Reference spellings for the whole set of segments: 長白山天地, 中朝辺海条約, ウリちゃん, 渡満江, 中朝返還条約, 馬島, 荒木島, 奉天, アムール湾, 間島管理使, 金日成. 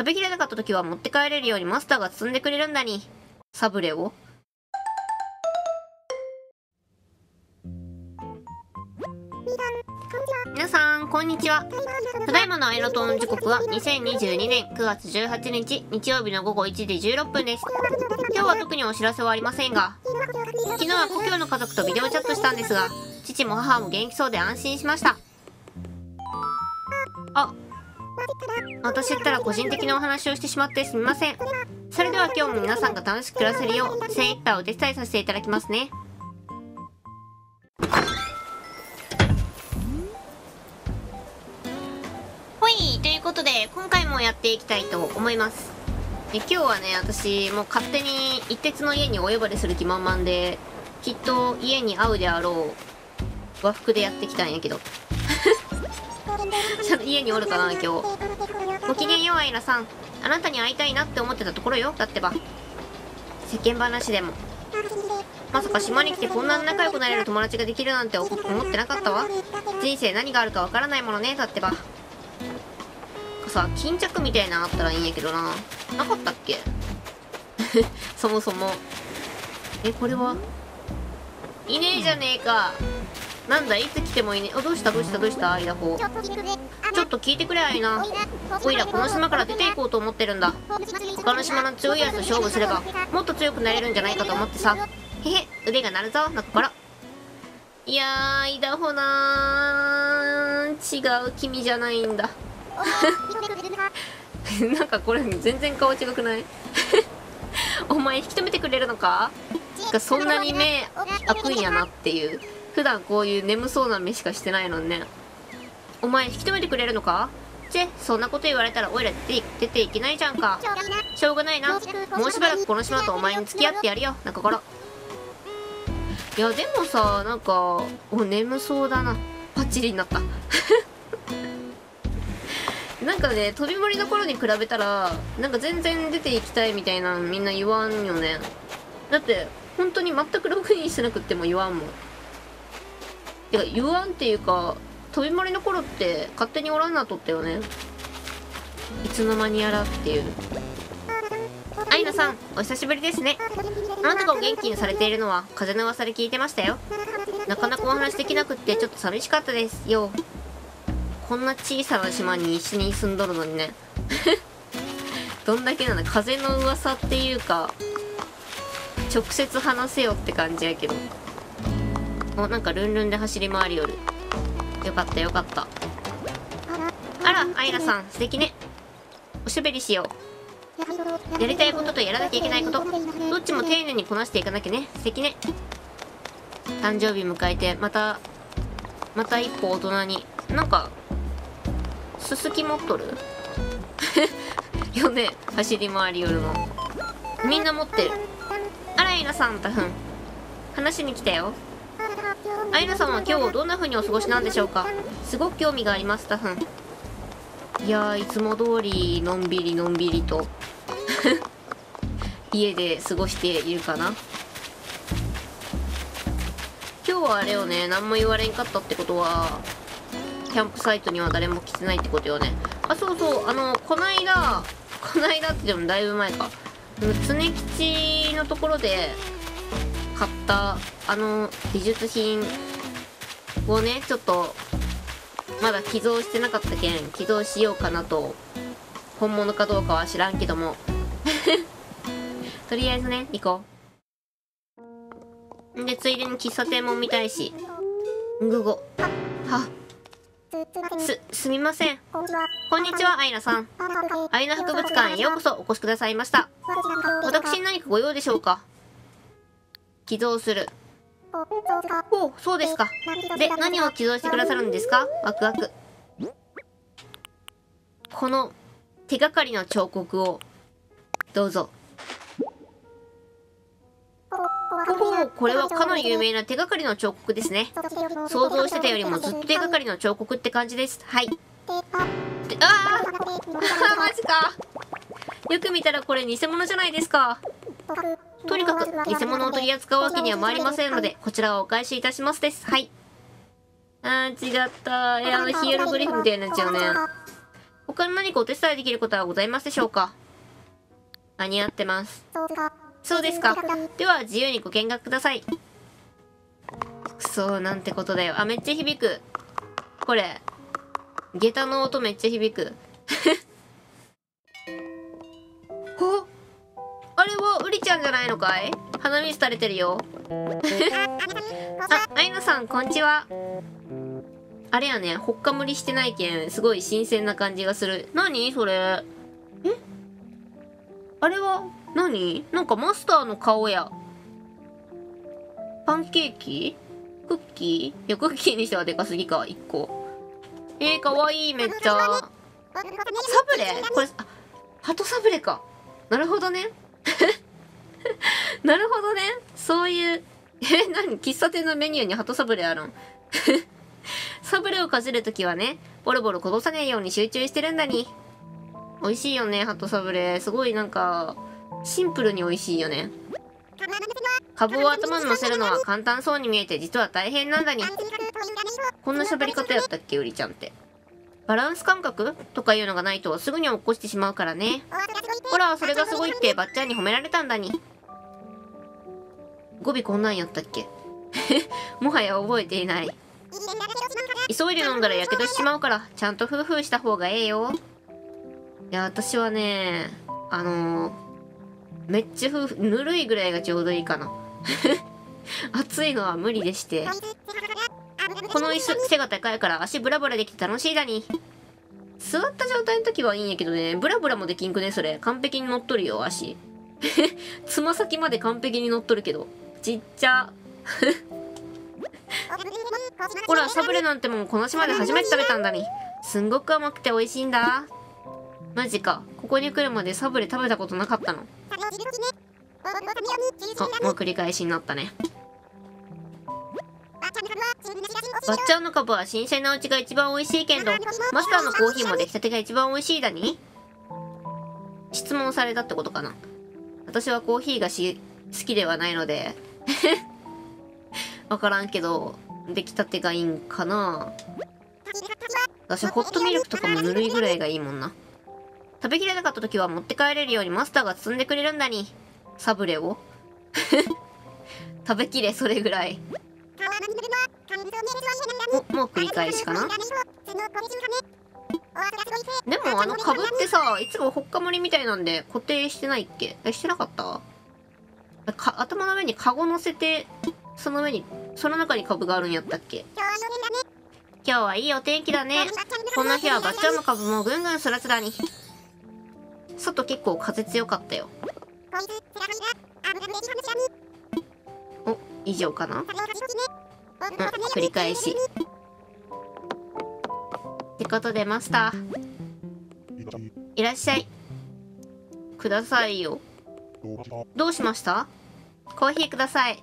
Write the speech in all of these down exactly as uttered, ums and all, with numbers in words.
食べきれなかった時は持って帰れるようにマスターが包んでくれるんだに。サブレを皆さん、こんにちは。ただいまのアイロトーン時刻はにせんにじゅうにねんくがつじゅうはちにち日曜日のごごいちじじゅうろっぷんです。今日は特にお知らせはありませんが、昨日は故郷の家族とビデオチャットしたんですが、父も母も元気そうで安心しました。あ、私ったら個人的なお話をしてしまってすみません。それでは今日も皆さんが楽しく暮らせるよう、精一杯お手伝いさせていただきますね。ということで、今回もやっていきたいと思います。え今日はね、私もう勝手に一徹の家にお呼ばれする気満々で、きっと家に合うであろう和服でやってきたんやけどちょっと家におるかな今日。ごきげんようアイラさん、あなたに会いたいなって思ってたところよ。だってば世間話でもまさか島に来てこんなに仲良くなれる友達ができるなんて思ってなかったわ。人生何があるかわからないものね。だってばさ、巾着みたいなのあったらいいんやけどな。なかったっけそもそも。え、これはいねえじゃねえか。なんだいつ来てもいねえ。あ、どうしたどうしたどうしたアイラホ。ちょっと聞いてくれアイナ。オイラこの島から出ていこうと思ってるんだ。他の島の強いやつと勝負すればもっと強くなれるんじゃないかと思ってさ。へへ、腕が鳴るぞ中から。いやー、イダホなー、違う君じゃないんだなんかこれ全然顔違くないお前引き止めてくれるのかそんなに目開くんやなっていう。普段こういう眠そうな目しかしてないのね。お前引き止めてくれるのか。チェ、そんなこと言われたらおいら出て、出ていけないじゃんか。しょうがないな、もうしばらくこの島とお前に付き合ってやるよ中から。いやでもさ、なんかお眠そうだな。パッチリになったなんかね、飛び盛りの頃に比べたら、なんか全然出ていきたいみたいなみんな言わんよね。だって、本当に全くログインしてなくっても言わんもん。てか、言わんっていうか、飛び盛りの頃って勝手におらんなとったよね。いつの間にやらっていう。アイナさん、お久しぶりですね。あなたがお元気にされているのは、風の噂で聞いてましたよ。なかなかお話できなくってちょっと寂しかったですよ。こんな小さな島に一緒に住んどるのにねどんだけなの。風の噂っていうか直接話せよって感じやけど。お、なんかルンルンで走り回りよる。よかったよかった。あらアイラさん、素敵ね。おしゃべりしよう。やりたいこととやらなきゃいけないこと、どっちも丁寧にこなしていかなきゃね。素敵ね。誕生日迎えてまたまた一歩大人に。なんかススキ持っとるよね、走り回り寄るの。みんな持ってる。あらアイナさん、たふん話に来たよ。アイナさんは今日どんな風にお過ごしなんでしょうか。すごく興味があります、たふん。いやー、いつも通りのんびりのんびりと家で過ごしているかな。今日はあれよね、何も言われんかったってことはキャンプサイトには誰も来てないってことよね。あ、そうそう、あの、こないだ、こないだってでもだいぶ前か。常吉のところで買った、あの、美術品をね、ちょっと、まだ寄贈してなかったけん、寄贈しようかなと。本物かどうかは知らんけども。とりあえずね、行こう。んで、ついでに喫茶店も見たいし。ぐご。はっ。す、すみません。こんにちは、アイナさん。アイナ博物館へようこそお越しくださいました。私に何かご用でしょうか。寄贈する。お、そうですか。で、何を寄贈してくださるんですか。ワクワク。この手がかりの彫刻を、どうぞ。おお、これはかの有名な手がかりの彫刻ですね。想像してたよりもずっと手がかりの彫刻って感じです。はい。ああああ、マジか。よく見たらこれ偽物じゃないですか。とにかく偽物を取り扱うわけにはまいりませんので、こちらはお返しいたしますです。はい。あー、違った。え、あのヒエログリフみたいになっちゃうね。他に何かお手伝いできることはございますでしょうか？間に合ってます。そうですか。では、自由にご見学ください。くそ、なんてことだよ。あ、めっちゃ響く。これ。下駄の音めっちゃ響く。お、あれはウリちゃんじゃないのかい？鼻水垂れてるよ。あ、アイナさん、こんにちは。あれやね、ほっかむりしてないけん、すごい新鮮な感じがする。何それ。え、あれは何？なんかマスターの顔や。パンケーキ？クッキー？いや、クッキーにしてはでかすぎか、いっこ。えー、かわいい、めっちゃ。サブレ？これ、あ、鳩サブレか。なるほどね。なるほどね。そういう、えー、何？喫茶店のメニューに鳩サブレあるん？サブレをかじるときはね、ボロボロこぼさねえように集中してるんだに。美味しいよね、鳩サブレ。すごいなんか、シンプルに美味しいよね。カブを頭に乗せるのは簡単そうに見えて、実は大変なんだに。こんな喋り方やったっけ、ウリちゃんって。バランス感覚とかいうのがないとすぐに起こしてしまうからね。ほら、それがすごいってばっちゃんに褒められたんだに。語尾こんなんやったっけ？もはや覚えていない。急いで飲んだらやけどしちまうから、ちゃんとフーフーした方がええよ。いや、私はね、あのー、めっちゃフーフー、ぬるいぐらいがちょうどいいかな。暑いのは無理でして。この椅子、背が高いから足ブラブラできて楽しいだに。座った状態の時はいいんやけどね、ブラブラもできんくね、それ。完璧に乗っとるよ、足。つま先まで完璧に乗っとるけど。ちっちゃ。ほら、サブレなんてもうこの島で初めて食べたんだに。すんごく甘くて美味しいんだ。マジか。ここに来るまでサブレ食べたことなかったの。あ、もう繰り返しになったね。ばっちゃんのカブは新鮮なうちが一番美味しいけど、マスターのコーヒーも出来たてが一番美味しいだに。質問されたってことかな。私はコーヒーがし好きではないのでわからんけど、出来たてがいいんかな。私はホットミルクとかもぬるいぐらいがいいもんな。食べきれなかった時は持って帰れるようにマスターが包んでくれるんだに。サブレを食べきれ、それぐらい。お、もう繰り返しかな。でもあのカブってさ、いつもほっかむりみたいなんで固定してないっけ？え、してなかった？か、頭の上にカゴ乗せて、その上に、その中にカブがあるんやったっけ？今日はいいお天気だね。こんな日はばっちゃんのカブもぐんぐん育つだに。外結構風強かったよ。お、以上かな。うん、繰り返し。ってことでマスター、いらっしゃい。くださいよ。どうしました？コーヒーください。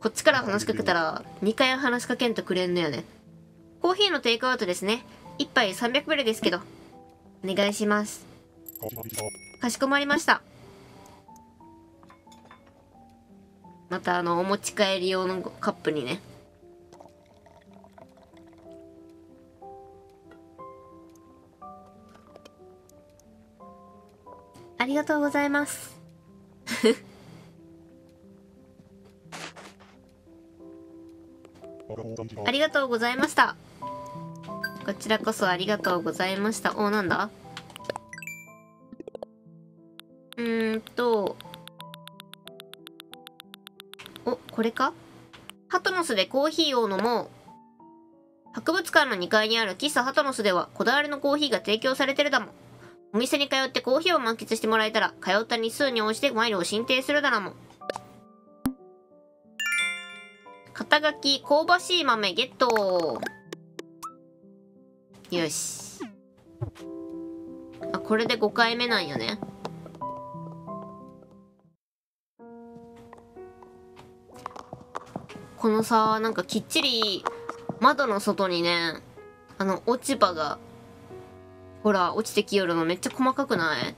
こっちから話しかけたらにかい話しかけんとくれんのよね。コーヒーのテイクアウトですね。いっぱいさんびゃくベルですけど。お願いします。かしこまりました。またあの、お持ち帰り用のカップにね。ありがとうございます。ありがとうございました。こちらこそありがとうございました。お、なんだ？うーんと。お、これか？ハトノスでコーヒーを飲もう。博物館のにかいにある喫茶ハトノスではこだわりのコーヒーが提供されてるだもん。お店に通ってコーヒーを満喫してもらえたら、通った日数に応じてマイルを申請するだなもん。肩書き、香ばしい豆ゲット。よし。あ、これでごかいめなんよね。このさ、なんかきっちり窓の外にね、あの落ち葉がほら落ちてきよるのめっちゃ細かくない？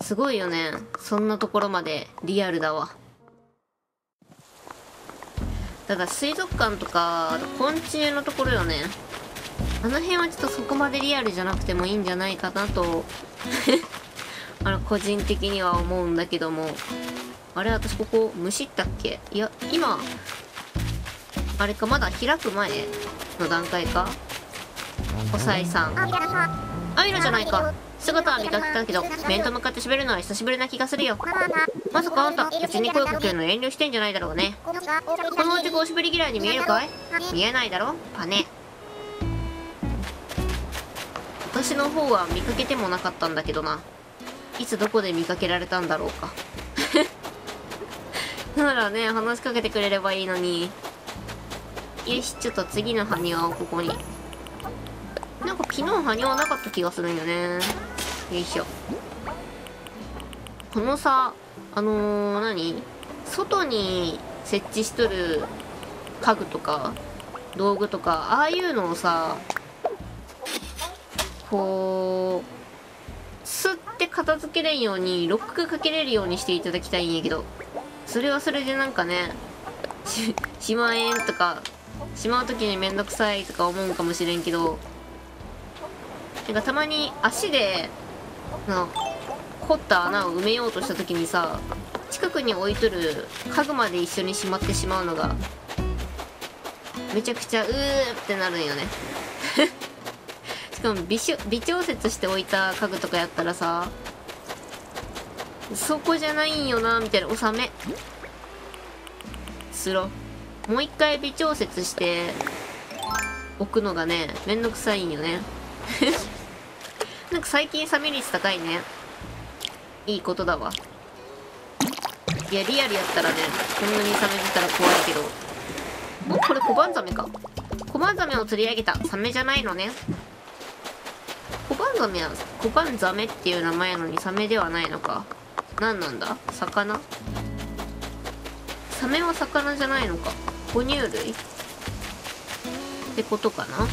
すごいよね。そんなところまでリアルだわ。ただ水族館とか昆虫のところよね。あの辺はちょっとそこまでリアルじゃなくてもいいんじゃないかなとあの個人的には思うんだけども、あれ私ここむしったっけ、いや今あれかまだ開く前の段階か。おさいさんアイラじゃないか、姿は見かけたけど面と向かって喋るのは久しぶりな気がするよ。まさかあんたうちに声かけるの遠慮してんじゃないだろうね。このおじおしぶり嫌いに見えるかい。見えないだろパネ。私の方は見かけてもなかったんだけどな。いつどこで見かけられたんだろうかならね話しかけてくれればいいのに。よしちょっと次の埴輪をここに。なんか昨日埴輪なかった気がするんよね。よいしょ。このさあのー、何外に設置しとる家具とか道具とかああいうのをさこうすって片付けれんようにロックかけれるようにしていただきたいんやけど、それはそれでなんかね し, しまえんとかしまう時にめんどくさいとか思うかもしれんけど、なんかたまに足でな掘った穴を埋めようとした時にさ近くに置いとる家具まで一緒にしまってしまうのがめちゃくちゃうーってなるんよねしかも微調節しておいた家具とかやったらさそこじゃないんよなみたいな。納めスロもう一回微調節して置くのがねめんどくさいんよねなんか最近サメ率高いね。いいことだわ。いやリアルやったらねこんなにサメ出たら怖いけど。おこれコバンザメか。コバンザメを釣り上げた。サメじゃないのね。コバンザメはコバンザメっていう名前なのにサメではないのか。何なんだ魚。サメは魚じゃないのか。哺乳類ってことかな。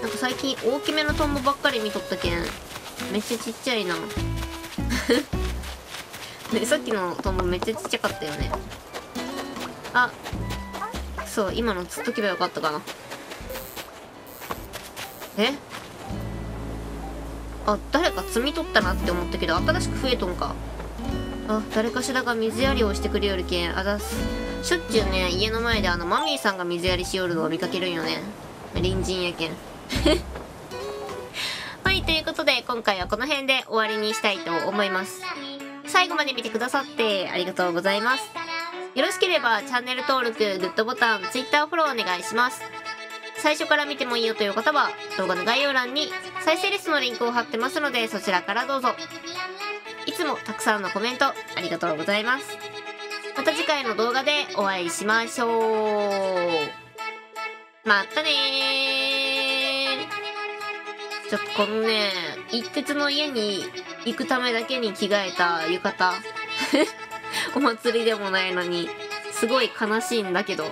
なんか最近大きめのトンボばっかり見とったけんめっちゃちっちゃいなね、さっきのトンボめっちゃちっちゃかったよね。あそう今の釣っとけばよかったかな。えあ誰か摘み取ったなって思ったけど新しく増えとんか。あ誰かしらが水やりをしてくれよるけんあざす。しょっちゅうね家の前であのマミーさんが水やりしよるのを見かけるんよね。隣人やけんはいということで今回はこの辺で終わりにしたいと思います。最後まで見てくださってありがとうございます。よろしければチャンネル登録、グッドボタン、Twitter フォローお願いします。最初から見てもいいよという方は動画の概要欄に再生リストのリンクを貼ってますのでそちらからどうぞ。いつもたくさんのコメントありがとうございます。また次回の動画でお会いしましょう。またねー。ちょっとこのね一徹の家に行くためだけに着替えた浴衣お祭りでもないのにすごい悲しいんだけど。